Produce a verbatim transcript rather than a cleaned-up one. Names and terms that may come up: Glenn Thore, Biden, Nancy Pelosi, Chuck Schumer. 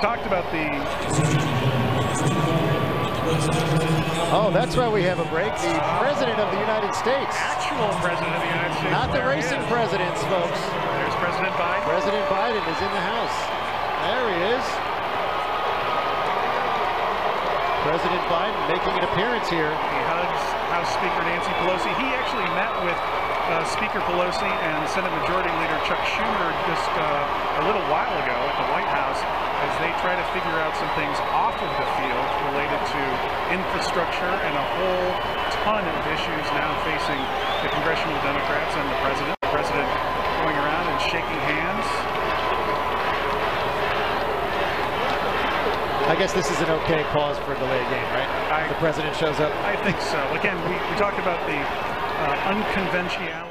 talked about the... Oh, that's why we have a break. The President of the United States. Actual President of the United States. Not the racing presidents, folks. There's President Biden. President Biden is in the house. There he is. President Biden making an appearance here. He hugs House Speaker Nancy Pelosi. He actually met with uh, Speaker Pelosi and Senate Majority Leader Chuck Schumer just uh, a little while ago at the White House as they try to figure out some things off of the field related to infrastructure and a whole ton of issues now facing the congressional Democrats and the president. The president going around and shaking hands. I guess this is an okay cause for a delay game, right? I, the president shows up. I think so. Again, we, we talked about the uh, unconventionality.